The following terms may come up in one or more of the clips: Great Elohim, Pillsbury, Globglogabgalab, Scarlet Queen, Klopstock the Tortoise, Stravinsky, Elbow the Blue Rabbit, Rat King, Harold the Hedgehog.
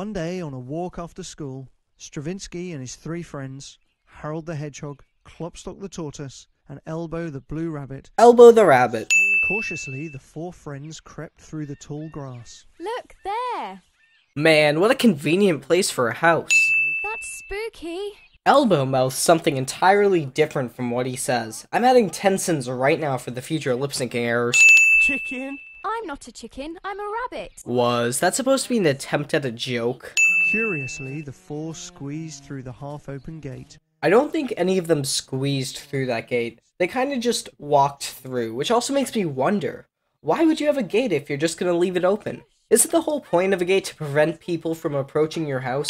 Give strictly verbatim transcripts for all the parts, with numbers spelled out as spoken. One day, on a walk after school, Stravinsky and his three friends, Harold the Hedgehog, Klopstock the Tortoise, and Elbow the Blue Rabbit... Elbow the Rabbit. Cautiously, the four friends crept through the tall grass. Look there! Man, what a convenient place for a house. That's spooky. Elbow mouths something entirely different from what he says. I'm adding Tencents right now for the future lip-syncing errors. Chicken? I'm not a chicken, I'm a rabbit. Was that supposed to be an attempt at a joke? Curiously, the four squeezed through the half-open gate. I don't think any of them squeezed through that gate. They kind of just walked through, which also makes me wonder, why would you have a gate if you're just gonna leave it open? Isn't the whole point of a gate to prevent people from approaching your house?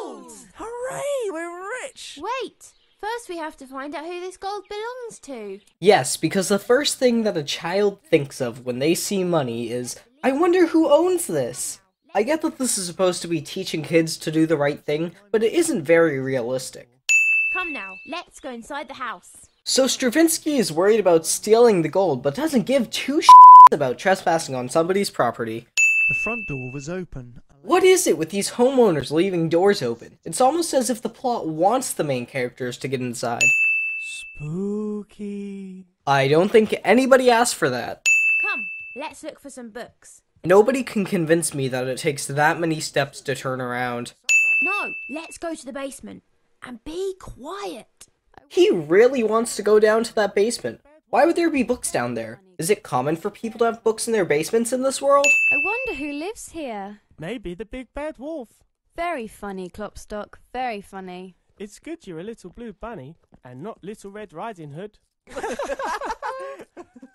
Gold! Hooray, we're rich! Wait! First, we have to find out who this gold belongs to. Yes, because the first thing that a child thinks of when they see money is, I wonder who owns this? I get that this is supposed to be teaching kids to do the right thing, but it isn't very realistic. Come now, let's go inside the house. So Stravinsky is worried about stealing the gold, but doesn't give two shits about trespassing on somebody's property. The front door was open. What is it with these homeowners leaving doors open? It's almost as if the plot wants the main characters to get inside. Spooky. I don't think anybody asked for that. Come, let's look for some books. Nobody can convince me that it takes that many steps to turn around. No, let's go to the basement. And be quiet. He really wants to go down to that basement. Why would there be books down there? Is it common for people to have books in their basements in this world? I wonder who lives here. Maybe the big bad wolf. Very funny, Klopstock. Very funny. It's good you're a little blue bunny and not Little Red Riding Hood.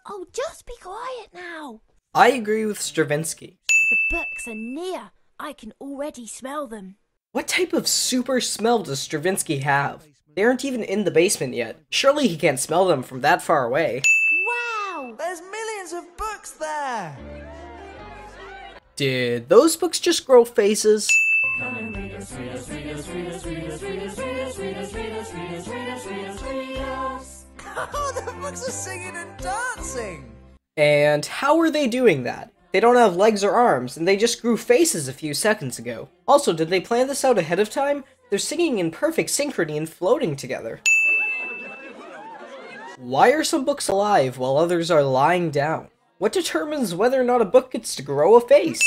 Oh, just be quiet now. I agree with Stravinsky. The books are near. I can already smell them. What type of super smell does Stravinsky have? They aren't even in the basement yet. Surely he can't smell them from that far away. Wow! There's millions of books there! Did those books just grow faces? Come and read us, read us, read us, read us, read us, read us, read us, read us, read us, read us, read us, read us, read us. Oh, the books are singing and dancing! And how are they doing that? They don't have legs or arms, and they just grew faces a few seconds ago. Also, did they plan this out ahead of time? They're singing in perfect synchrony and floating together. Why are some books alive while others are lying down? What determines whether or not a book gets to grow a face?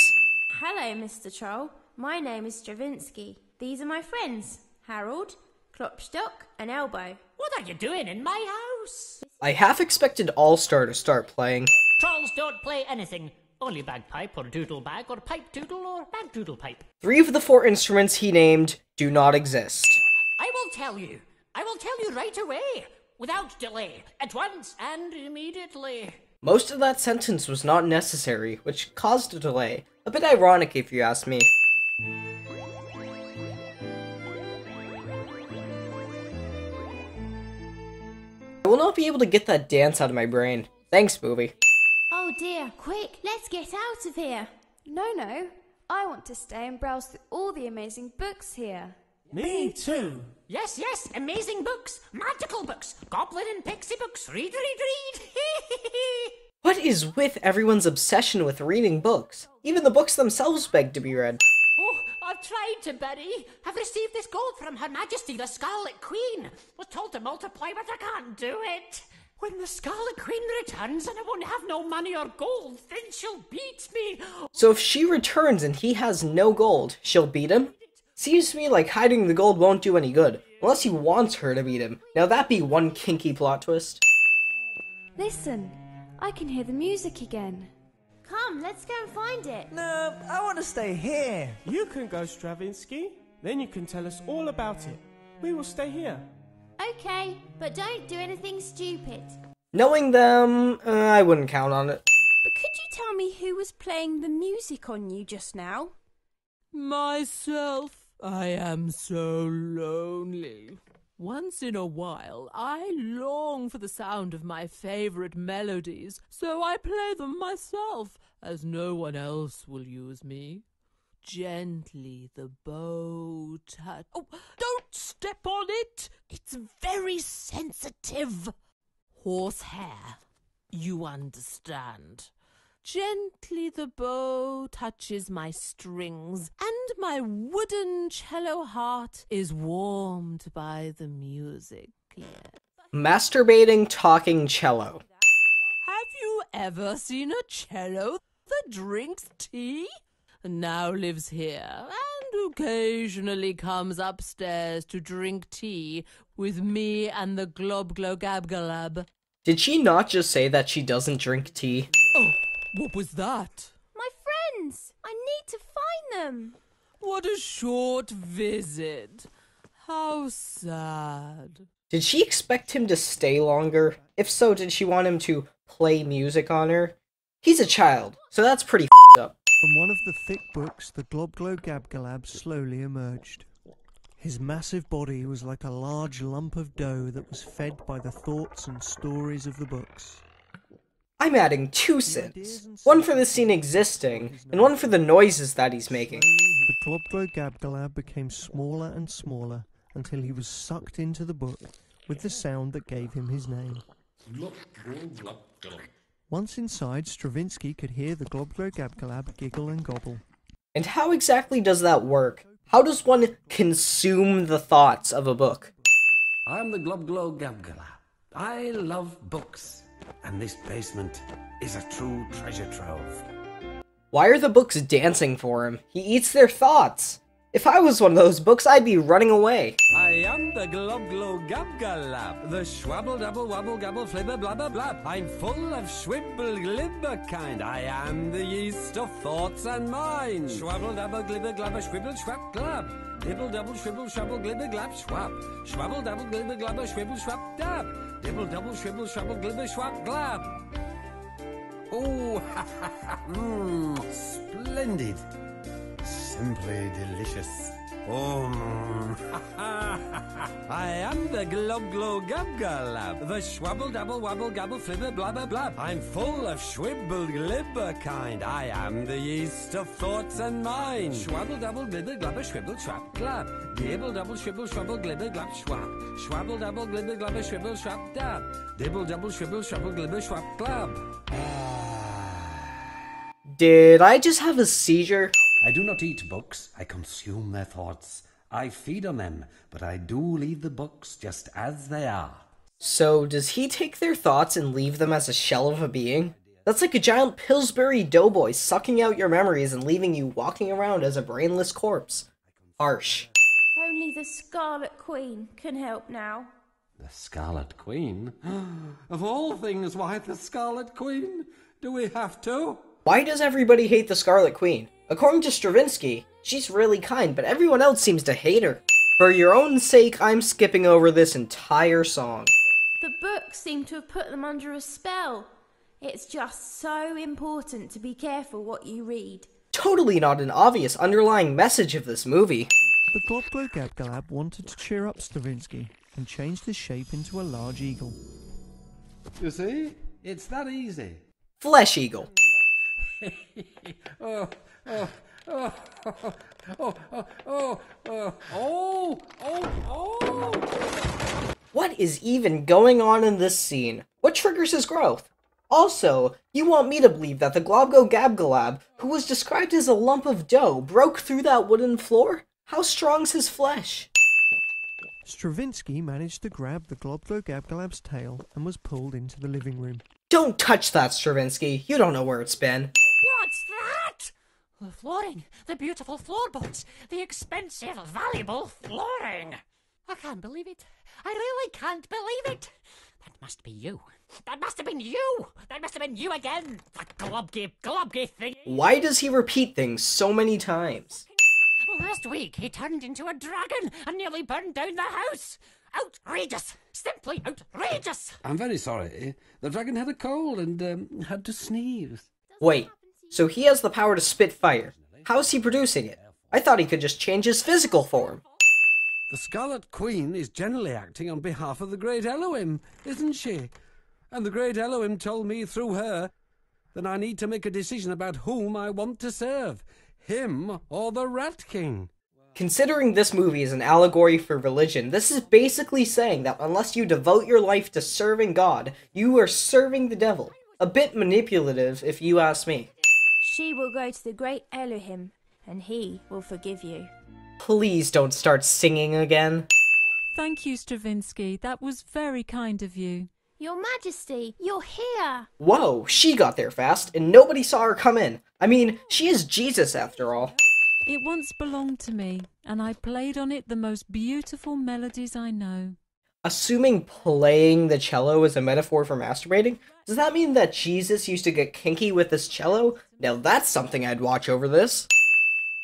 Hello, Mister Troll. My name is Stravinsky. These are my friends, Harold, Klopstock, and Elbow. What are you doing in my house? I half expected All-Star to start playing. Trolls don't play anything. Only bagpipe or doodle bag or pipe doodle or bag doodle pipe. Three of the four instruments he named do not exist. I will tell you. I will tell you right away. Without delay. At once and immediately. Most of that sentence was not necessary, which caused a delay. A bit ironic if you ask me. I will not be able to get that dance out of my brain. Thanks, movie. Oh dear, quick, let's get out of here. No, no, I want to stay and browse through all the amazing books here. Me too. Yes, yes, amazing books, magical books, goblin and pixie books, read, read, read. What is with everyone's obsession with reading books? Even the books themselves beg to be read. Oh, I've tried to, Betty. I've received this gold from Her Majesty the Scarlet Queen. Was told to multiply, but I can't do it. When the Scarlet Queen returns and I won't have no money or gold, then she'll beat me! So if she returns and he has no gold, she'll beat him? Seems to me like hiding the gold won't do any good, unless he wants her to beat him. Now that'd be one kinky plot twist. Listen, I can hear the music again. Come, let's go and find it. No, I want to stay here. You can go, Stravinsky. Then you can tell us all about it. We will stay here. Okay, but don't do anything stupid. Knowing them, uh, I wouldn't count on it. But could you tell me who was playing the music on you just now? Myself. I am so lonely. Once in a while, I long for the sound of my favorite melodies, so I play them myself, as no one else will use me. Gently, the bow touch. Oh, don't step on it! It's very sensitive. Horsehair. You understand. Gently the bow touches my strings, and my wooden cello heart is warmed by the music. Yeah. Masturbating talking cello. Have you ever seen a cello that drinks tea? Now lives here and occasionally comes upstairs to drink tea with me and the Globglogabgalab. Did she not just say that she doesn't drink tea? Oh, what was that? My friends! I need to find them! What a short visit. How sad. Did she expect him to stay longer? If so, did she want him to play music on her? He's a child, so that's pretty f***ed up. From one of the thick books, the Globglogabgalab slowly emerged. His massive body was like a large lump of dough that was fed by the thoughts and stories of the books. I'm adding two cents. One for the scene existing, and one for the noises that he's making. The Globglogabgalab became smaller and smaller until he was sucked into the book with the sound that gave him his name. Once inside, Stravinsky could hear the Globglogabgalab giggle and gobble. And how exactly does that work? How does one consume the thoughts of a book? I'm the Globglogabgalab. I love books, and this basement is a true treasure trove. Why are the books dancing for him? He eats their thoughts! If I was one of those books, I'd be running away. I am the Globglogabgalab, the schwabble double wobble gobble flibber blubber blab. I'm full of schwibble glibber kind. I am the yeast of thoughts and mind. Schwabble double glibber glubber schwibble schwab glab. Dibble double shribble shrubble glibber glab schwab. Schwabble double glibber glubber schwibble schwab dab. Dibble double shribble shrubble glibber schwab glab. Oh, ha ha ha, mmm, splendid. Simply delicious. Oh, I am the Globglogabgalab, the schwabble double wobble gobble flibber blubber blab. I'm full of schwibble glibber kind. I am the yeast of thoughts and mind. Schwabble double glibber glubber schwibble schwab glab. Dibble double shribble shrubble glibber glub schwab. Schwabble double glibber glubber shribble schwab dab. Dibble double shribble shrubble glibber schwab glab. Did I just have a seizure? I do not eat books, I consume their thoughts. I feed on them, but I do leave the books just as they are. So, does he take their thoughts and leave them as a shell of a being? That's like a giant Pillsbury Doughboy sucking out your memories and leaving you walking around as a brainless corpse. Harsh. Only the Scarlet Queen can help now. The Scarlet Queen? Of all things, why the Scarlet Queen? Do we have to? Why does everybody hate the Scarlet Queen? According to Stravinsky, she's really kind, but everyone else seems to hate her. For your own sake, I'm skipping over this entire song. The books seem to have put them under a spell. It's just so important to be careful what you read. Totally not an obvious underlying message of this movie. The Globglogabgalab wanted to cheer up Stravinsky and changed his shape into a large eagle. You see? It's that easy. Flesh eagle. Oh. Oh, oh, oh, oh, oh, oh, oh, oh, oh. What is even going on in this scene? What triggers his growth? Also, you want me to believe that the Globglogabgalab, who was described as a lump of dough, broke through that wooden floor? How strong's his flesh? Stravinsky managed to grab the Globglogabgalab's tail and was pulled into the living room. Don't touch that, Stravinsky. You don't know where it's been. What's that? The flooring! The beautiful floorboards! The expensive, valuable flooring! I can't believe it. I really can't believe it! That must be you. That must have been you! That must have been you again! That globgy, globgy thingy! Why does he repeat things so many times? Last week, he turned into a dragon and nearly burned down the house! Outrageous! Simply outrageous! I'm very sorry. The dragon had a cold and um, had to sneeze. Wait. So he has the power to spit fire. How is he producing it? I thought he could just change his physical form. The Scarlet Queen is generally acting on behalf of the Great Elohim, isn't she? And the Great Elohim told me through her that I need to make a decision about whom I want to serve, him or the Rat King. Considering this movie is an allegory for religion, this is basically saying that unless you devote your life to serving God, you are serving the devil. A bit manipulative, if you ask me. She will go to the Great Elohim, and he will forgive you. Please don't start singing again. Thank you, Stravinsky. That was very kind of you. Your Majesty, you're here! Whoa, she got there fast, and nobody saw her come in. I mean, she is Jesus after all. It once belonged to me, and I played on it the most beautiful melodies I know. Assuming playing the cello is a metaphor for masturbating, does that mean that Jesus used to get kinky with this cello? Now that's something I'd watch over this.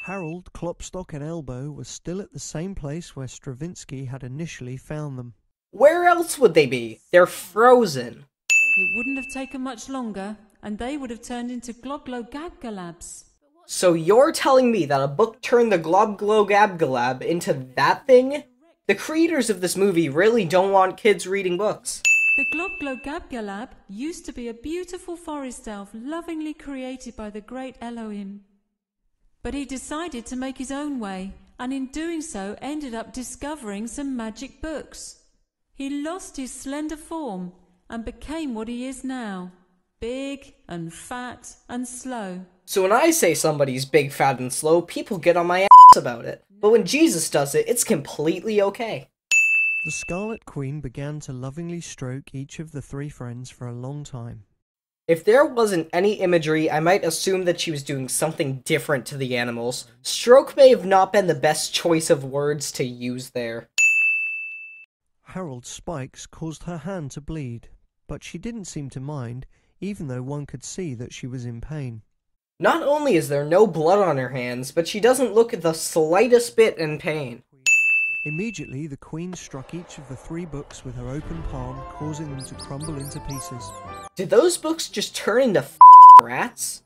Harold, Klopstock and Elbow were still at the same place where Stravinsky had initially found them. Where else would they be? They're frozen. It wouldn't have taken much longer, and they would have turned into Globglogabgalabs. So you're telling me that a book turned the Globglogabgalab into that thing? The creators of this movie really don't want kids reading books. The Globglogabgalab used to be a beautiful forest elf lovingly created by the Great Elohim. But he decided to make his own way, and in doing so ended up discovering some magic books. He lost his slender form and became what he is now. Big and fat and slow. So when I say somebody's big, fat and slow, people get on my ass about it. But when Jesus does it, it's completely okay. The Scarlet Queen began to lovingly stroke each of the three friends for a long time. If there wasn't any imagery, I might assume that she was doing something different to the animals. Stroke may have not been the best choice of words to use there. Harold's spikes caused her hand to bleed, but she didn't seem to mind, even though one could see that she was in pain. Not only is there no blood on her hands, but she doesn't look the slightest bit in pain. Immediately, the Queen struck each of the three books with her open palm, causing them to crumble into pieces. Did those books just turn into f***ing rats?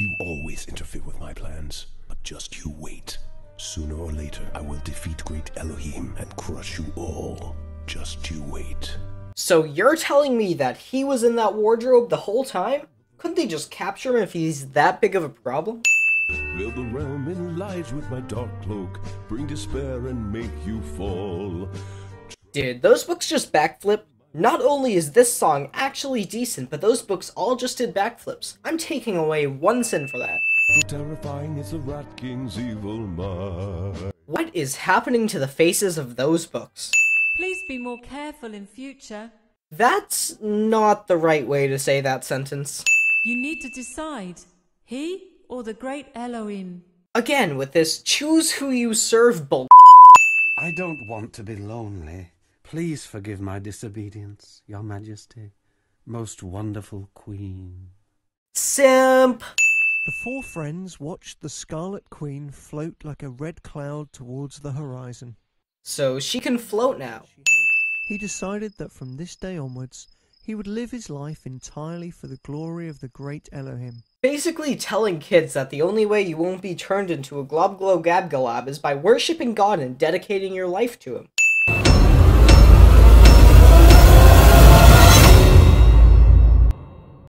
You always interfere with my plans, but just you wait. Sooner or later, I will defeat Great Elohim and crush you all. Just you wait. So you're telling me that he was in that wardrobe the whole time? Couldn't they just capture him if he's that big of a problem? Fill the realm in lies with my dark cloak, bring despair and make you fall. Did those books just backflip? Not only is this song actually decent, but those books all just did backflips. I'm taking away one sin for that. So terrifying is the Rat King's evil mind. What is happening to the faces of those books? Please be more careful in future. That's not the right way to say that sentence. You need to decide, he or the Great Elohim. Again with this choose who you serve bull. I don't want to be lonely. Please forgive my disobedience, Your Majesty, most wonderful Queen. Simp! The four friends watched the Scarlet Queen float like a red cloud towards the horizon. So she can float now. He decided that from this day onwards, he would live his life entirely for the glory of the Great Elohim. Basically telling kids that the only way you won't be turned into a Globglogabgalab is by worshipping God and dedicating your life to him.